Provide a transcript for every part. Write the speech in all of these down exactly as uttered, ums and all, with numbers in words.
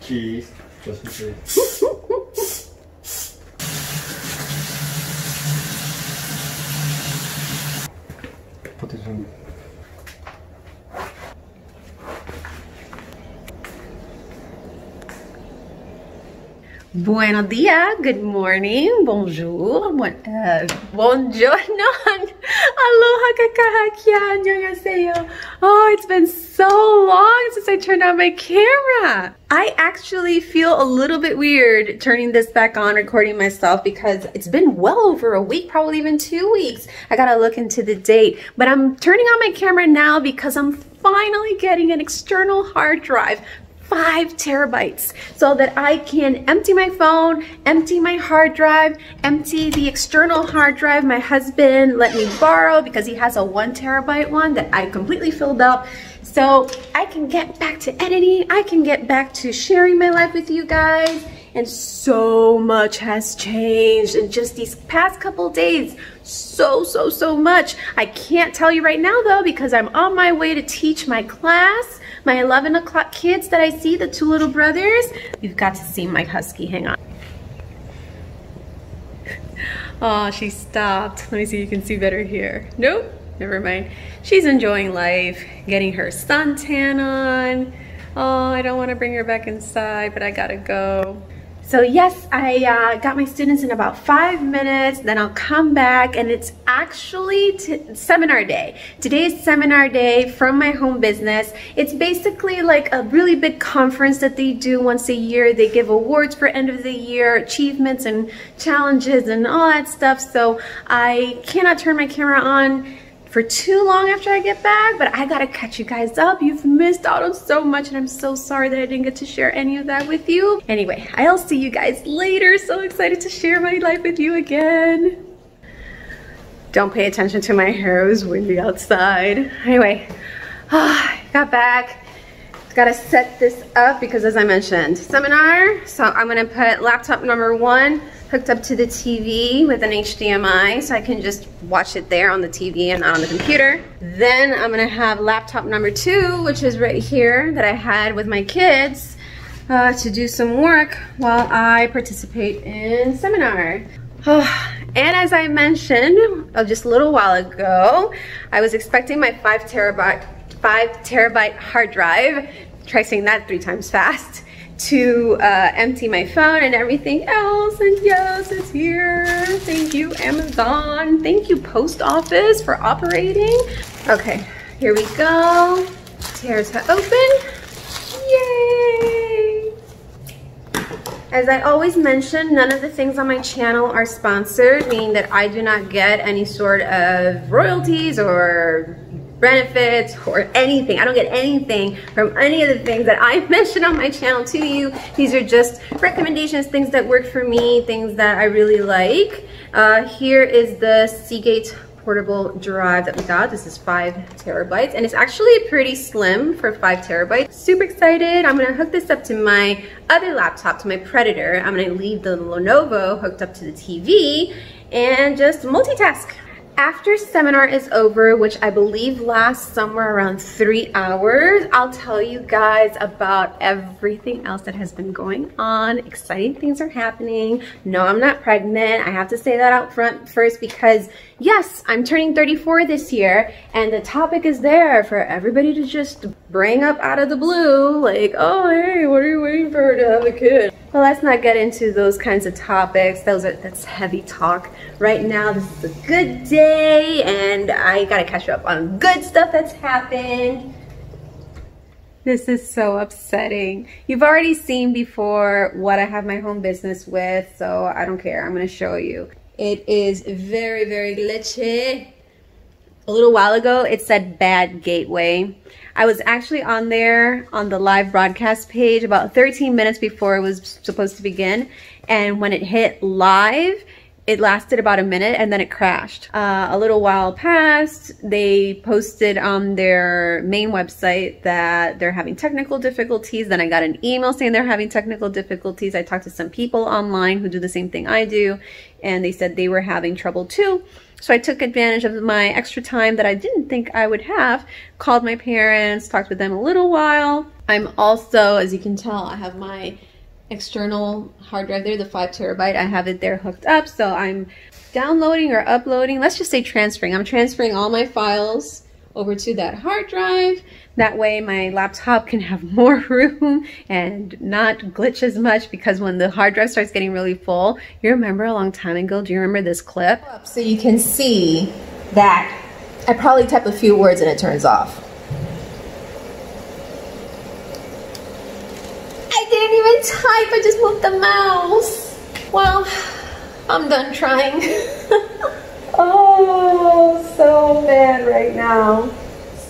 Cheese, just in case. Put it in. Buenos dias, good morning, bonjour, bon, uh, buongiorno, aloha kakahakia, annyeonghaseyo. Oh, it's been so long since I turned on my camera. I actually feel a little bit weird turning this back on, recording myself, because it's been well over a week, probably even two weeks. I gotta look into the date, but I'm turning on my camera now because I'm finally getting an external hard drive. Five terabytes, so that I can empty my phone, empty my hard drive, empty the external hard drive my husband let me borrow because he has a one terabyte one that I completely filled up. So I can get back to editing, I can get back to sharing my life with you guys. And so much has changed in just these past couple days. So, so, so much. I can't tell you right now though, because I'm on my way to teach my class, my eleven o'clock kids that I see, the two little brothers. You've got to see my husky, hang on. Oh, she stopped. Let me see if you can see better here. Nope, never mind. She's enjoying life, getting her suntan on. Oh, I don't want to bring her back inside, but I gotta go. So yes, I uh, got my students in about five minutes, then I'll come back, and it's actually t seminar day. Today is seminar day from my home business. It's basically like a really big conference that they do once a year. They give awards for end of the year, achievements and challenges and all that stuff. So I cannot turn my camera on for too long after I get back, but I gotta catch you guys up. You've missed out on so much, and I'm so sorry that I didn't get to share any of that with you. Anyway, I'll see you guys later. So excited to share my life with you again. Don't pay attention to my hair, it was windy outside. Anyway, oh, got back. Gotta set this up because, as I mentioned, seminar. So I'm gonna put laptop number one hooked up to the T V with an H D M I, so I can just watch it there on the T V and not on the computer. Then I'm gonna have laptop number two, which is right here, that I had with my kids uh, to do some work while I participate in seminar. Oh, and as I mentioned uh, just a little while ago, I was expecting my five terabyte, five terabyte hard drive, try saying that three times fast, to uh, empty my phone and everything else, and yes, it's here. Thank you, Amazon. Thank you, Post Office, for operating. Okay, here we go. Tears her open. Yay! As I always mention, none of the things on my channel are sponsored, meaning that I do not get any sort of royalties or benefits or anything. I don't get anything from any of the things that I mentioned on my channel to you. These are just recommendations, things that work for me, things that I really like. Uh, here is the Seagate portable drive that we got. This is five terabytes and it's actually pretty slim for five terabytes. Super excited. I'm gonna hook this up to my other laptop, to my Predator. I'm gonna leave the Lenovo hooked up to the T V and just multitask. After seminar is over, which I believe lasts somewhere around three hours, I'll tell you guys about everything else that has been going on. Exciting things are happening. No, I'm not pregnant. I have to say that out front first because yes, I'm turning thirty-four this year, and the topic is there for everybody to just bring up out of the blue, like, oh, hey, what are you waiting for to have a kid? Well, let's not get into those kinds of topics. Those are, that's heavy talk. Right now, this is a good day, and I gotta catch up on good stuff that's happened. This is so upsetting. You've already seen before what I have my home business with, so I don't care. I'm gonna show you. It is very, very glitchy. A little while ago, it said bad gateway. I was actually on there on the live broadcast page about thirteen minutes before it was supposed to begin. And when it hit live, it lasted about a minute and then it crashed. Uh, a little while passed, they posted on their main website that they're having technical difficulties. Then I got an email saying they're having technical difficulties. I talked to some people online who do the same thing I do, and they said they were having trouble too. So I took advantage of my extra time that I didn't think I would have, called my parents, talked with them a little while. I'm also, as you can tell, I have my external hard drive there, the five terabyte. I have it there hooked up, so I'm downloading or uploading. Let's just say transferring. I'm transferring all my files over to that hard drive. That way my laptop can have more room and not glitch as much, because when the hard drive starts getting really full, you remember a long time ago, do you remember this clip? So you can see that I probably type a few words and it turns off. I didn't even type, I just moved the mouse. Well, I'm done trying. Oh, so bad right now.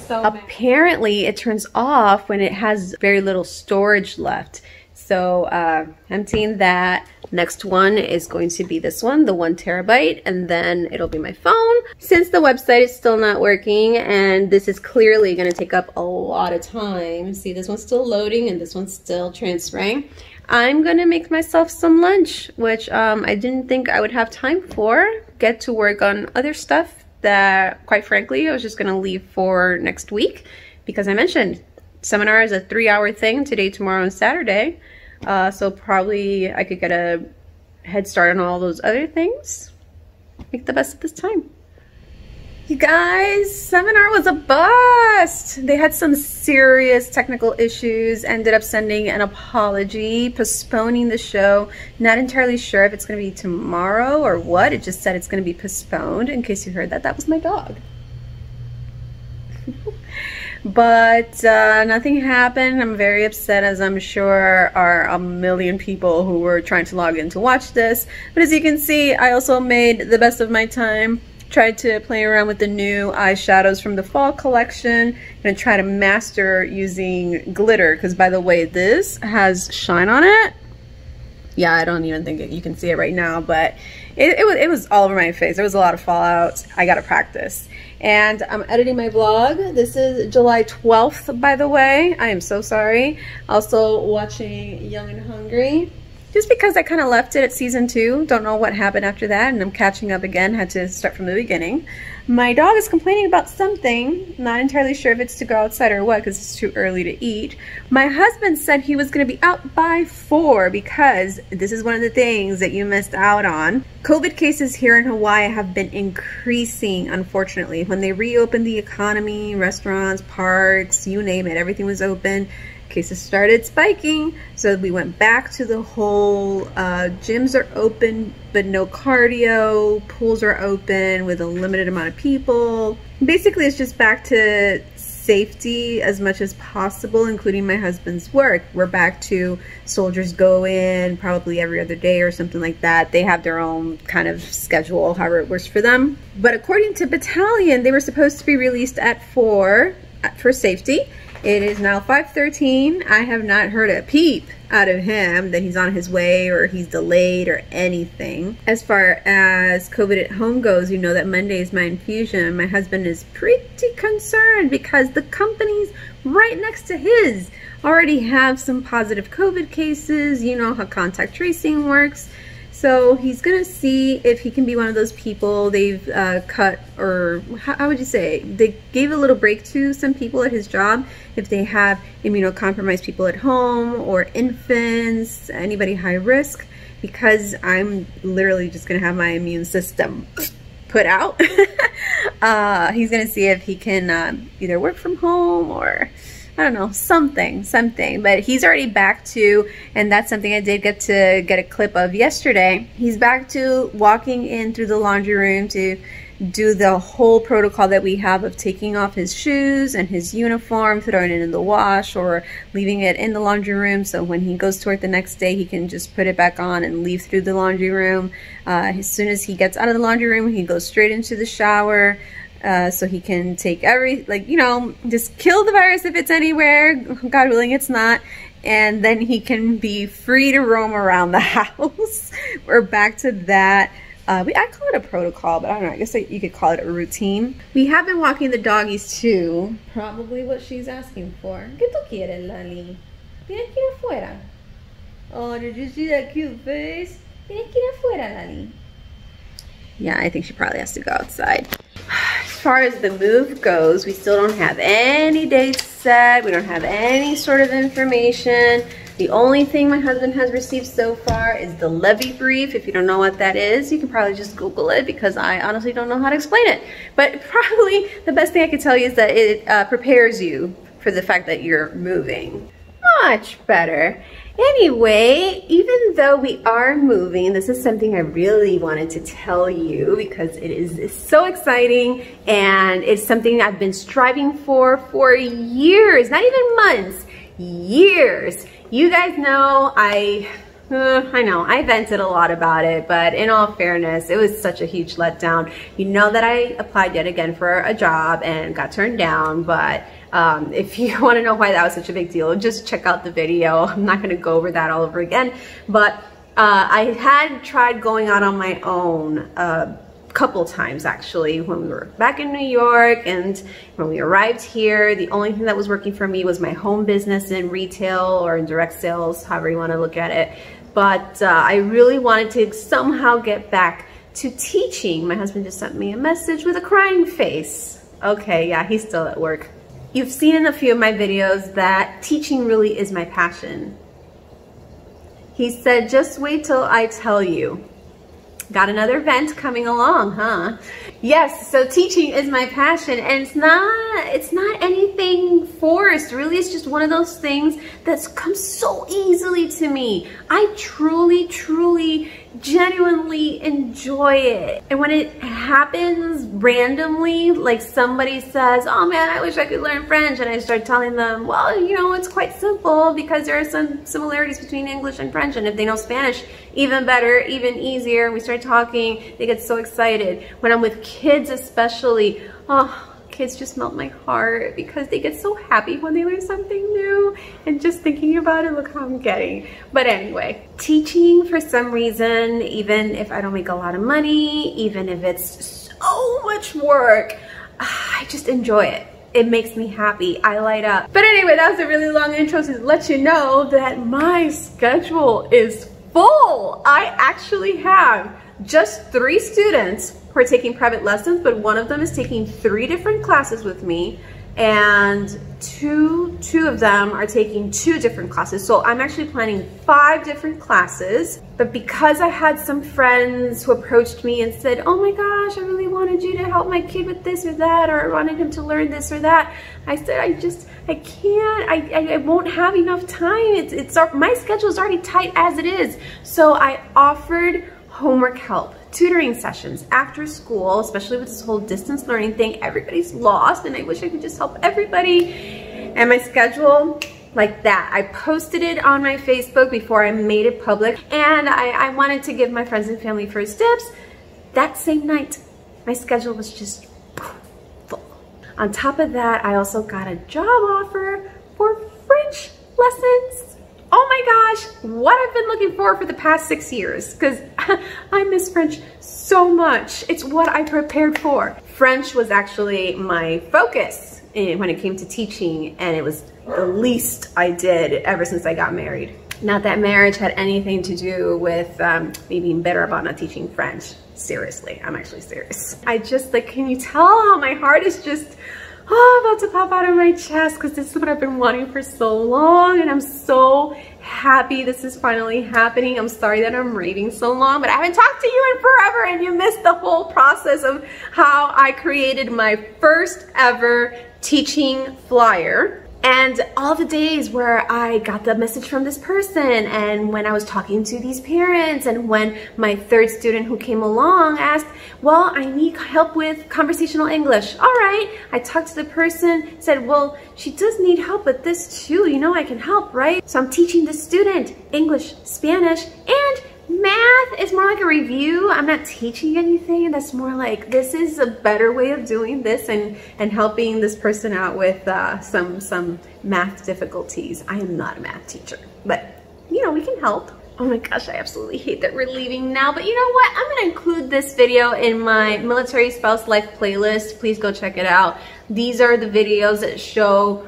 So apparently it turns off when it has very little storage left. So uh, emptying that. Next one is going to be this one, the one terabyte, and then it'll be my phone. Since the website is still not working, and this is clearly gonna take up a lot of time. See, this one's still loading and this one's still transferring. I'm gonna make myself some lunch, which um, I didn't think I would have time for. Get to work on other stuff that, quite frankly, I was just gonna leave for next week, because I mentioned seminar is a three hour thing today, tomorrow, and Saturday. Uh, so probably I could get a head start on all those other things. Make the best of this time. You guys, seminar was a bust. They had some serious technical issues, ended up sending an apology, postponing the show. Not entirely sure if it's gonna be tomorrow or what. It just said it's gonna be postponed. In case you heard that, that was my dog. But uh, nothing happened. I'm very upset, as I'm sure are a million people who were trying to log in to watch this. But as you can see, I also made the best of my time. Tried to play around with the new eyeshadows from the fall collection. I'm gonna try to master using glitter, because by the way, this has shine on it. Yeah, I don't even think it, you can see it right now, but it, it, was, it was all over my face. There was a lot of fallout. I gotta practice. And I'm editing my vlog. This is July twelfth, by the way. I am so sorry. Also watching Young and Hungry. Just because I kind of left it at season two. Don't know what happened after that, and I'm catching up again. Had to start from the beginning. My dog is complaining about something. Not entirely sure if it's to go outside or what, because it's too early to eat. My husband said he was going to be out by four, because this is one of the things that you missed out on. COVID cases here in Hawaii have been increasing, unfortunately. When they reopened the economy, restaurants, parks, you name it, everything was open. cases started spiking. So we went back to the whole uh, gyms are open, but no cardio, pools are open with a limited amount of people. Basically, it's just back to safety as much as possible, including my husband's work. We're back to soldiers go in probably every other day or something like that. They have their own kind of schedule, however it works for them. But according to battalion, they were supposed to be released at four for safety. It is now five thirteen. I have not heard a peep out of him that he's on his way or he's delayed or anything. As far as COVID at home goes, you know that Monday is my infusion. My husband is pretty concerned because the companies right next to his already have some positive COVID cases. You know how contact tracing works. So he's gonna see if he can be one of those people they've uh, cut, or how, how would you say, they gave a little break to some people at his job if they have immunocompromised people at home or infants, anybody high risk, because I'm literally just gonna have my immune system put out. uh, he's gonna see if he can um, either work from home or I don't know, something, something, but he's already back to, and that's something I did get to get a clip of yesterday. He's back to walking in through the laundry room to do the whole protocol that we have of taking off his shoes and his uniform, throwing it in the wash or leaving it in the laundry room. So when he goes to work the next day, he can just put it back on and leave through the laundry room. Uh, as soon as he gets out of the laundry room, he goes straight into the shower. Uh, so he can take every, like, you know, just kill the virus if it's anywhere, God willing it's not, and then he can be free to roam around the house. We're back to that. Uh, we, I call it a protocol, but I don't know, I guess you could call it a routine. We have been walking the doggies too. Probably what she's asking for. ¿Qué tú quieres, Lali? ¿Tienes que ir afuera? Oh, did you see that cute face? ¿Tienes que ir afuera, Lali? Yeah, I think she probably has to go outside. As far as the move goes, we still don't have any dates set. We don't have any sort of information. The only thing my husband has received so far is the levy brief. If you don't know what that is, you can probably just Google it because I honestly don't know how to explain it. But probably the best thing I could tell you is that it uh, prepares you for the fact that you're moving. Much better. Anyway, even though we are moving, this is something I really wanted to tell you because it is so exciting and it's something I've been striving for for years, not even months, years. You guys know I, uh, I know, I vented a lot about it, but in all fairness, it was such a huge letdown. You know that I applied yet again for a job and got turned down, but Um, if you want to know why that was such a big deal, just check out the video. I'm not going to go over that all over again, but uh, I had tried going out on my own a couple times actually when we were back in New York, and when we arrived here, the only thing that was working for me was my home business in retail or in direct sales, however you want to look at it. But uh, I really wanted to somehow get back to teaching. My husband just sent me a message with a crying face. Okay, yeah, he's still at work. You've seen in a few of my videos that teaching really is my passion. He said, just wait till I tell you. Got another vent coming along, huh? Yes, so teaching is my passion, and it's not, it's not anything forced. Really, it's just one of those things that's come so easily to me. I truly, truly, genuinely enjoy it. And when it happens randomly, like somebody says, oh man, I wish I could learn French, and I start telling them, well, you know, it's quite simple because there are some similarities between English and French, and if they know Spanish, even better, even easier. We start talking, they get so excited. When I'm with kids especially, oh, kids just melt my heart because they get so happy when they learn something new, and just thinking about it, look how I'm getting. But anyway, teaching for some reason, even if I don't make a lot of money, even if it's so much work, I just enjoy it. It makes me happy. I light up. But anyway, that was a really long intro to let you know that my schedule is full. I actually have just three students who are taking private lessons, but one of them is taking three different classes with me, and two two of them are taking two different classes, so I'm actually planning five different classes. But because I had some friends who approached me and said, oh my gosh, I really wanted you to help my kid with this or that, or I wanted him to learn this or that, I said, I just I can't I, I, I won't have enough time. It's, it's my schedule is already tight as it is. So I offered homework help, tutoring sessions after school, especially with this whole distance learning thing. Everybody's lost and I wish I could just help everybody. And my schedule, like that. I posted it on my Facebook before I made it public, and I, I wanted to give my friends and family first tips. That same night, my schedule was just full. On top of that, I also got a job offer for French lessons. Oh my gosh, what I've been looking for for the past six years, because I miss French so much. It's what I prepared for. French was actually my focus when it came to teaching, and it was the least I did ever since I got married. Not that marriage had anything to do with um, me being better about not teaching French. Seriously, I'm actually serious. I just, like, can you tell how my heart is just, oh, about to pop out of my chest, because this is what I've been wanting for so long, and I'm so happy this is finally happening. I'm sorry that I'm raving so long, but I haven't talked to you in forever, and you missed the whole process of how I created my first ever teaching flyer. And all the days where I got the message from this person, and when I was talking to these parents, and when my third student who came along asked, well, I need help with conversational English. All right. I talked to the person, said, well, she does need help with this too. You know, I can help, right? So I'm teaching this student English, Spanish, and math is more like a review. I'm not teaching anything. That's more like, this is a better way of doing this, and, and helping this person out with uh, some, some math difficulties. I am not a math teacher, but you know, we can help. Oh my gosh, I absolutely hate that we're leaving now, but you know what? I'm gonna include this video in my Military Spouse Life playlist. Please go check it out. These are the videos that show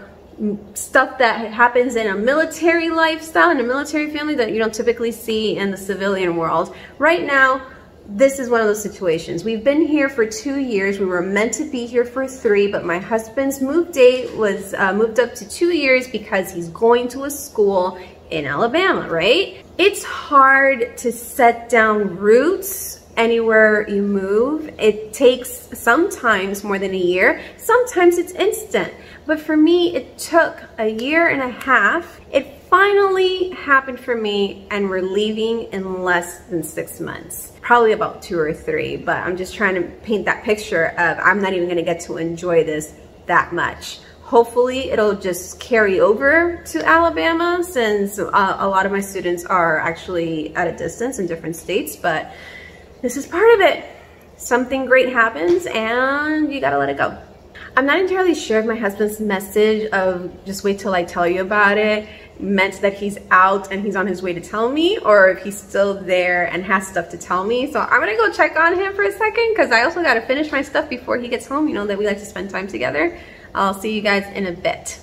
stuff that happens in a military lifestyle, in a military family, that you don't typically see in the civilian world. Right now, this is one of those situations. We've been here for two years. We were meant to be here for three, but my husband's move date was uh, moved up to two years because he's going to a school in Alabama, right? It's hard to set down roots anywhere you move. It takes sometimes more than a year. Sometimes it's instant. But for me, it took a year and a half. It finally happened for me, and we're leaving in less than six months. Probably about two or three, but I'm just trying to paint that picture of I'm not even gonna get to enjoy this that much. Hopefully it'll just carry over to Alabama, since uh, a lot of my students are actually at a distance in different states, but this is part of it. Something great happens and you gotta let it go. I'm not entirely sure if my husband's message of just wait till I tell you about it meant that he's out and he's on his way to tell me, or if he's still there and has stuff to tell me. So I'm gonna go check on him for a second, because I also gotta finish my stuff before he gets home. You know that we like to spend time together. I'll see you guys in a bit.